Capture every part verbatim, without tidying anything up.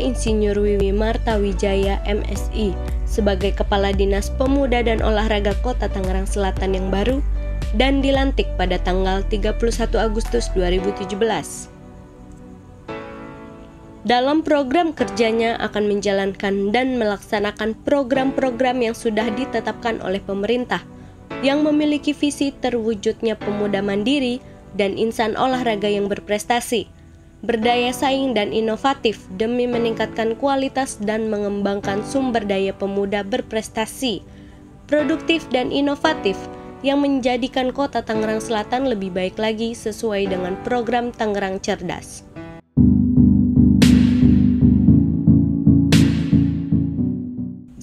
Insinyur Wiwi Martawijaya M Si sebagai Kepala Dinas Pemuda dan Olahraga Kota Tangerang Selatan yang baru dan dilantik pada tanggal tiga puluh satu Agustus dua ribu tujuh belas. Dalam program kerjanya akan menjalankan dan melaksanakan program-program yang sudah ditetapkan oleh pemerintah yang memiliki visi terwujudnya pemuda mandiri dan insan olahraga yang berprestasi, berdaya saing dan inovatif demi meningkatkan kualitas dan mengembangkan sumber daya pemuda berprestasi, produktif dan inovatif yang menjadikan Kota Tangerang Selatan lebih baik lagi sesuai dengan program Tangerang Cerdas.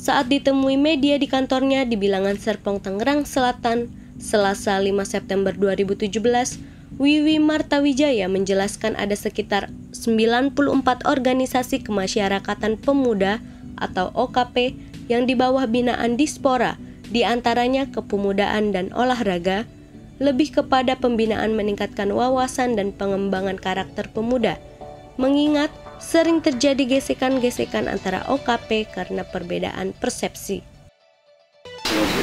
Saat ditemui media di kantornya di bilangan Serpong, Tangerang Selatan, Selasa lima September dua ribu tujuh belas, Wiwi Martawijaya menjelaskan ada sekitar sembilan puluh empat organisasi kemasyarakatan pemuda atau O K P yang di bawah binaan Dispora, di antaranya kepemudaan dan olahraga, lebih kepada pembinaan meningkatkan wawasan dan pengembangan karakter pemuda, mengingat sering terjadi gesekan-gesekan antara O K P karena perbedaan persepsi.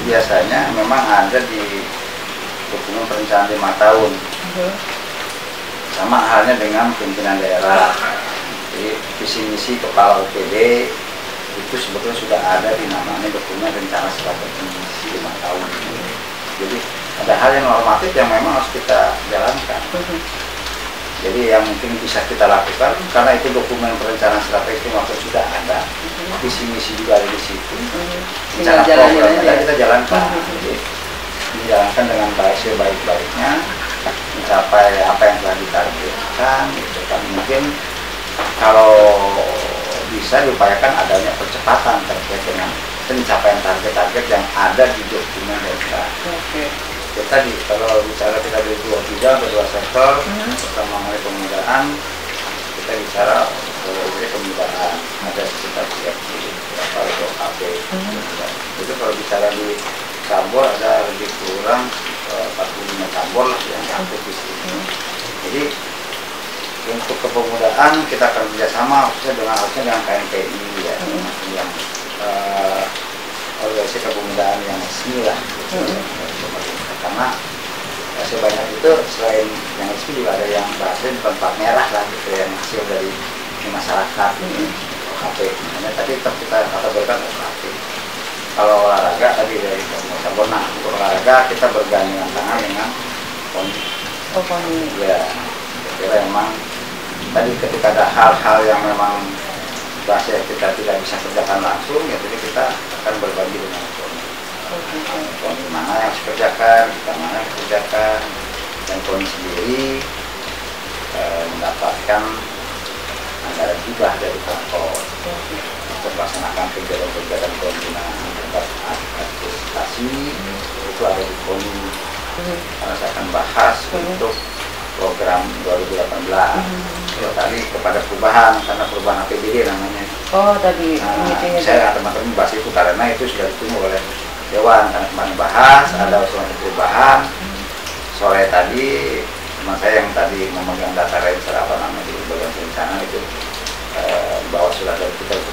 Biasanya memang ada di dokumen perencanaan lima tahun, uh-huh. sama halnya dengan pimpinan daerah. Jadi visi misi kepala O P D itu sebetulnya sudah ada di namanya dokumen rencana strategi visi lima tahun. Jadi ada hal yang normatif yang memang harus kita jalankan. Uh-huh. Jadi yang mungkin bisa kita lakukan, karena itu dokumen perencanaan strategi maupun sudah ada, visi misi juga ada di situ, rencana programnya ada, kita jalankan. Jadi dijalankan dengan baik sebaik-baiknya, mencapai apa yang telah ditargetkan. Gitu kan. Mungkin kalau bisa diupayakan adanya percepatan terkait dengan pencapaian target-target yang ada di dokumen kita. Kita tadi kalau bicara kita dari dua bidang, dua sektor, hmm. pertama mengenai pemudaan, kita bicara mengenai pemudaan ada sekitar berapa atau K H P. Itu kalau bicara di cabur ada lebih kurang empat puluh lima cabur yang aktif di sini. Hmm. Jadi untuk kepemudaan kita akan kerjasama khususnya dengan harusnya dengan K N P I ya, hmm. yang uh, organisasi kepemudaan yang resmi lah. Gitu. Hmm. Karena ya, sebanyak itu selain yang resmi juga ada yang bahasa tempat merah lah gitu yang hasil dari masyarakat ini O K P. Makanya tadi tetap kita kategorikan O K P. Kalau olahraga tadi dari cabur, nah untuk olahraga kita bergandengan tangan dengan K O N I. Oh, K O N I. Ya, kira memang tadi ketika ada hal-hal yang memang bahasa kita tidak bisa kerjakan langsung, ya jadi kita akan berbagi dengan K O N I. K O N I mana yang harus kerjakan, kita mana yang kerjakan, dan K O N I sendiri e, mendapatkan anggaran juga dari KONPOR untuk melaksanakan kegiatan-kegiatan koordinasi terhadap administrasi. hmm. Itu ada di K O N I. hmm. Karena saya akan bahas hmm. untuk program dua ribu delapan belas. hmm. Itu tadi kepada perubahan, karena perubahan A P B D namanya. Oh tadi, nah, saya teman-teman bahas itu karena itu sudah ditunggu oleh Dewan, karena kemarin bahas, hmm. ada usulan perubahan. hmm. Sore tadi, teman saya yang tadi memegang data rencana apa namanya di bagian rencana itu e, bawa surat dari kita